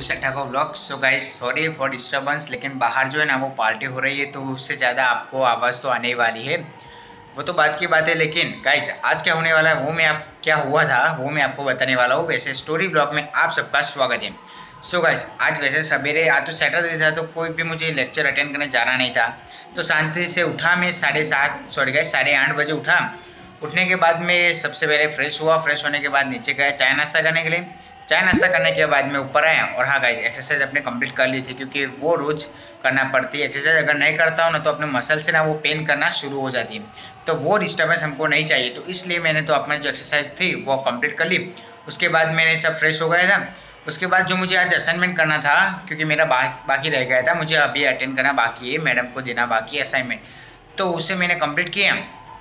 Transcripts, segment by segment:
Vishakh Thakur vlog. So guys sorry for disturbance, लेकिन बाहर जो है ना वो पार्टी हो रही है तो उससे ज़्यादा आपको आवाज़ तो आने ही वाली है, वो तो बात की बात है। लेकिन गाइज आज क्या होने वाला है वो मैं आप क्या हुआ था वो मैं आपको बताने वाला हूँ। वैसे स्टोरी ब्लॉग में आप सबका स्वागत है। सो गाइज आज वैसे सवेरे आज तो सैटरडे था तो कोई भी मुझे लेक्चर अटेंड करने जाना नहीं था, तो शांति से उठा मैं 8:30 बजे उठा। उठने के बाद मैं सबसे पहले फ्रेश हुआ, फ्रेश होने के बाद नीचे गया चाय नाश्ता करने के लिए। चाय नाश्ता करने के बाद मैं ऊपर आया और हाँ गाइज एक्सरसाइज अपने कंप्लीट कर ली थी, क्योंकि वो रोज़ करना पड़ती है एक्सरसाइज। अगर नहीं करता हूँ ना तो अपने मसल से ना वो पेन करना शुरू हो जाती है, तो वो डिस्टर्बेंस हमको नहीं चाहिए। तो इसलिए मैंने तो अपनी जो एक्सरसाइज थी वो कंप्लीट कर ली। उसके बाद मैंने सब फ्रेश हो गया था। उसके बाद जो मुझे आज असाइनमेंट करना था, क्योंकि मेरा बाकी रह गया था, मुझे अभी अटेंड करना बाकी है, मैडम को देना बाकी है असाइनमेंट, तो उसे मैंने कंप्लीट किया।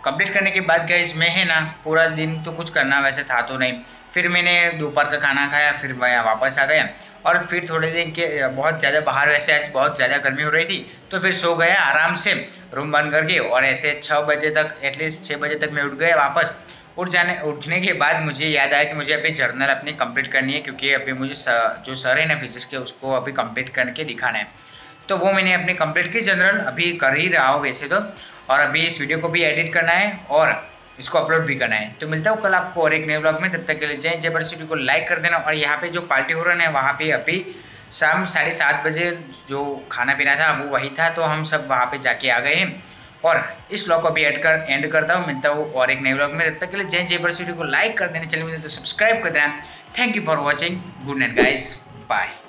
कंप्लीट करने के बाद गाइस मैं है ना पूरा दिन तो कुछ करना वैसे था तो नहीं, फिर मैंने दोपहर का खाना खाया, फिर मैं वापस आ गया और फिर थोड़े दिन के बहुत ज़्यादा बाहर वैसे आज बहुत ज़्यादा गर्मी हो रही थी तो फिर सो गया आराम से रूम बंद करके। और ऐसे 6 बजे तक एटलीस्ट 6 बजे तक मैं उठ गया वापस। उठने के बाद मुझे याद आया कि मुझे अभी जर्नल अपनी कंप्लीट करनी है, क्योंकि अभी मुझे जो सर है ना फिजिक्स के उसको अभी कंप्लीट करके दिखाना है, तो वो मैंने अपने कंप्लीट की। जनरल अभी कर ही रहा हूँ वैसे तो, और अभी इस वीडियो को भी एडिट करना है और इसको अपलोड भी करना है। तो मिलता हूँ कल आपको और एक नए ब्लॉग में, तब तक के लिए जय जय भारत। वीडियो को लाइक कर देना। और यहाँ पे जो पार्टी हो रहा है वहाँ पे अभी शाम 7:30 बजे जो खाना पीना था वो वही था, तो हम सब वहाँ पे जाके आ गए हैं। और इस ब्लॉग को भी एंड करता हूँ। मिलता हूँ और एक नए ब्लॉग में, तब तक के लिए जय जय भारत। वीडियो को लाइक कर देना, चैनल में तो सब्सक्राइब कर देना। Thank you for watching. Good night guys, bye.